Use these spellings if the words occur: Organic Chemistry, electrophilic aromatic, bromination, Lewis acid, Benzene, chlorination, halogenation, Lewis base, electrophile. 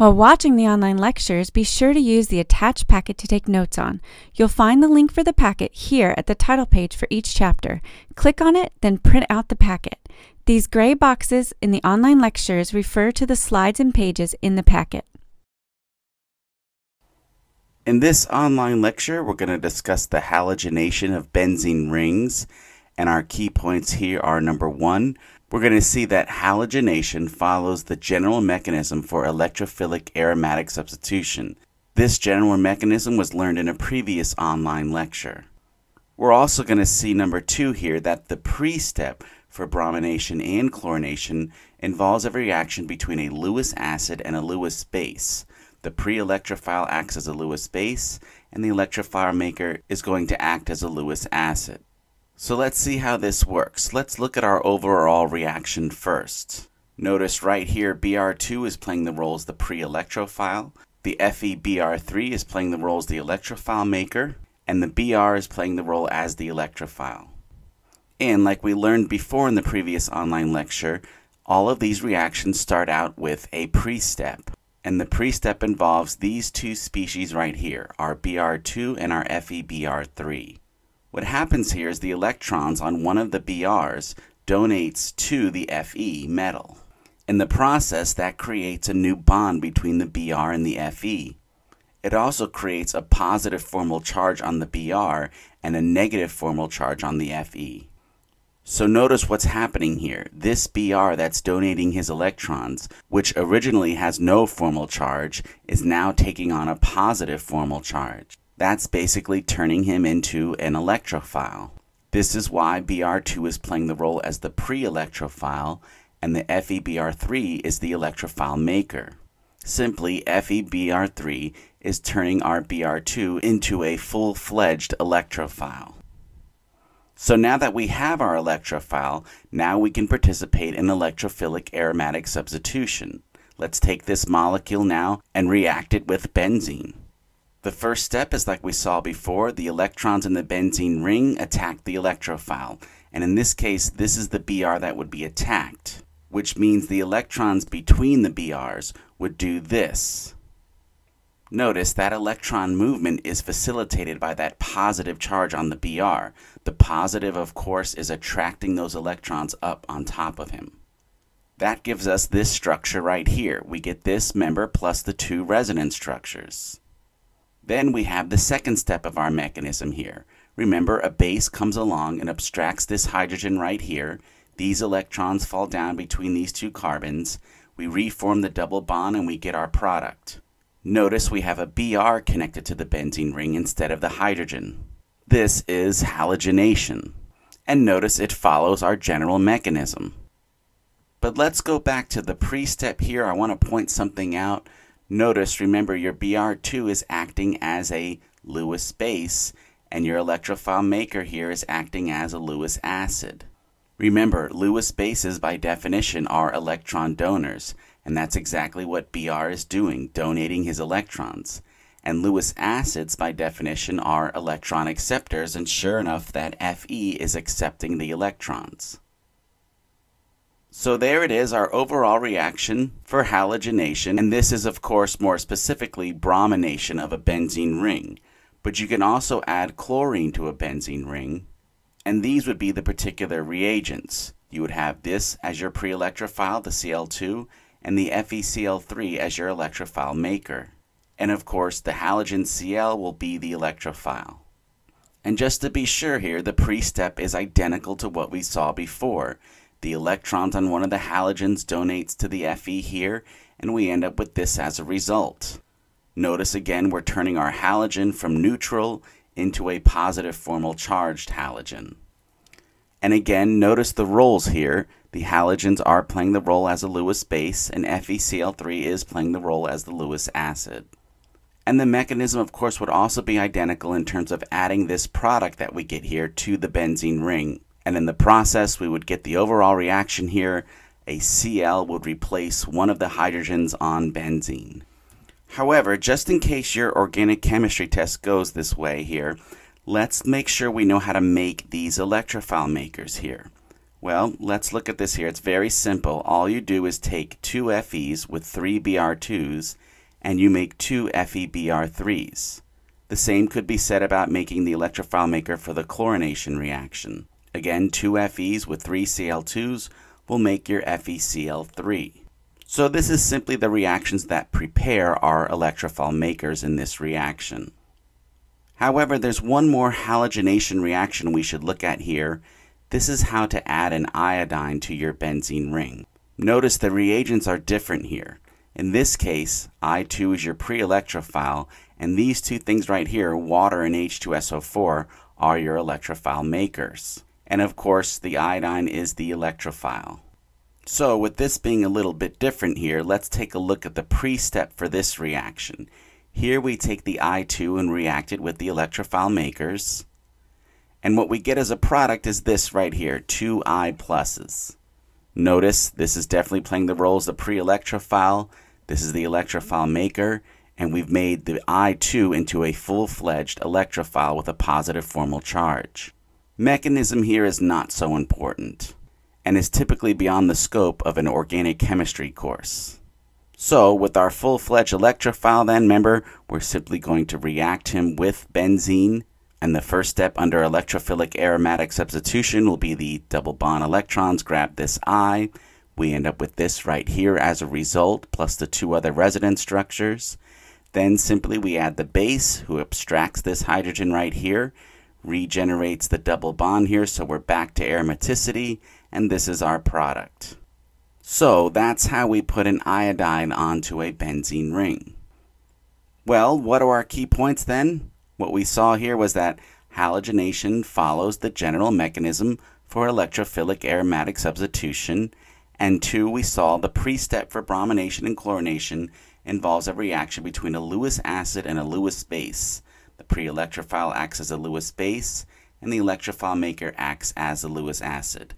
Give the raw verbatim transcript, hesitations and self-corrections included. While watching the online lectures, be sure to use the attached packet to take notes on. You'll find the link for the packet here at the title page for each chapter. Click on it, then print out the packet. These gray boxes in the online lectures refer to the slides and pages in the packet. In this online lecture, we're going to discuss the halogenation of benzene rings, and our key points here are number one, we're going to see that halogenation follows the general mechanism for electrophilic aromatic substitution. This general mechanism was learned in a previous online lecture. We're also going to see number two here, that the pre-step for bromination and chlorination involves a reaction between a Lewis acid and a Lewis base. The pre-electrophile acts as a Lewis base, and the electrophile maker is going to act as a Lewis acid. So let's see how this works. Let's look at our overall reaction first. Notice right here B R two is playing the role as the pre-electrophile, the F e B r three is playing the role as the electrophile maker, and the B R is playing the role as the electrophile. And like we learned before in the previous online lecture, all of these reactions start out with a pre-step. And the pre-step involves these two species right here, our B R two and our F e B r three. What happens here is the electrons on one of the B Rs donates to the Fe metal. In the process, that creates a new bond between the B R and the Fe. It also creates a positive formal charge on the B R and a negative formal charge on the Fe. So notice what's happening here. This B R that's donating his electrons, which originally has no formal charge, is now taking on a positive formal charge. That's basically turning him into an electrophile. This is why B R two is playing the role as the pre-electrophile, and the F e B r three is the electrophile maker. Simply, F e B r three is turning our B R two into a full-fledged electrophile. So now that we have our electrophile, now we can participate in electrophilic aromatic substitution. Let's take this molecule now and react it with benzene. The first step is, like we saw before, the electrons in the benzene ring attack the electrophile, and in this case this is the B R that would be attacked, which means the electrons between the B Rs would do this. Notice that electron movement is facilitated by that positive charge on the B R. The positive, of course, is attracting those electrons up on top of him. That gives us this structure right here. We get this member plus the two resonance structures. Then we have the second step of our mechanism here. Remember, a base comes along and abstracts this hydrogen right here. These electrons fall down between these two carbons. We reform the double bond and we get our product. Notice we have a B R connected to the benzene ring instead of the hydrogen. This is halogenation. And notice it follows our general mechanism. But let's go back to the pre-step here. I want to point something out. Notice, remember, your B R two is acting as a Lewis base, and your electrophile maker here is acting as a Lewis acid. Remember, Lewis bases by definition are electron donors, and that's exactly what B R is doing, donating his electrons. And Lewis acids by definition are electron acceptors, and sure enough, that Fe is accepting the electrons. So there it is, our overall reaction for halogenation, and this is of course more specifically bromination of a benzene ring. But you can also add chlorine to a benzene ring, and these would be the particular reagents. You would have this as your pre-electrophile, the C l two, and the F e C l three as your electrophile maker. And of course the halogen C l will be the electrophile. And just to be sure here, the pre-step is identical to what we saw before. The electrons on one of the halogens donates to the Fe here, and we end up with this as a result. Notice again we're turning our halogen from neutral into a positive formal charged halogen. And again, notice the roles here. The halogens are playing the role as a Lewis base, and F e C l three is playing the role as the Lewis acid. And the mechanism, of course, would also be identical in terms of adding this product that we get here to the benzene ring. And in the process, we would get the overall reaction here. A C l would replace one of the hydrogens on benzene. However, just in case your organic chemistry test goes this way here, let's make sure we know how to make these electrophile makers here. Well, let's look at this here. It's very simple. All you do is take two F Es with three B R twos and you make two F E B R threes. The same could be said about making the electrophile maker for the chlorination reaction. Again, two F Es with three C l twos will make your F e C l three. So this is simply the reactions that prepare our electrophile makers in this reaction. However, there's one more halogenation reaction we should look at here. This is how to add an iodine to your benzene ring. Notice the reagents are different here. In this case, I two is your pre-electrophile, and these two things right here, water and H two S O four, are your electrophile makers. And of course, the iodine is the electrophile. So with this being a little bit different here, let's take a look at the pre-step for this reaction. Here we take the I two and react it with the electrophile makers. And what we get as a product is this right here, two I pluses. Notice this is definitely playing the role as the pre-electrophile. This is the electrophile maker. And we've made the I two into a full-fledged electrophile with a positive formal charge. Mechanism here is not so important, and is typically beyond the scope of an organic chemistry course. So with our full-fledged electrophile then, remember, we're simply going to react him with benzene, and the first step under electrophilic aromatic substitution will be the double bond electrons grab this I. We end up with this right here as a result, plus the two other resident structures. Then simply we add the base, who abstracts this hydrogen right here, regenerates the double bond here, so we're back to aromaticity, and this is our product. So that's how we put an iodine onto a benzene ring. Well, what are our key points then? What we saw here was that halogenation follows the general mechanism for electrophilic aromatic substitution, and two, we saw the pre-step for bromination and chlorination involves a reaction between a Lewis acid and a Lewis base. The pre-electrophile acts as a Lewis base, and the electrophile maker acts as a Lewis acid.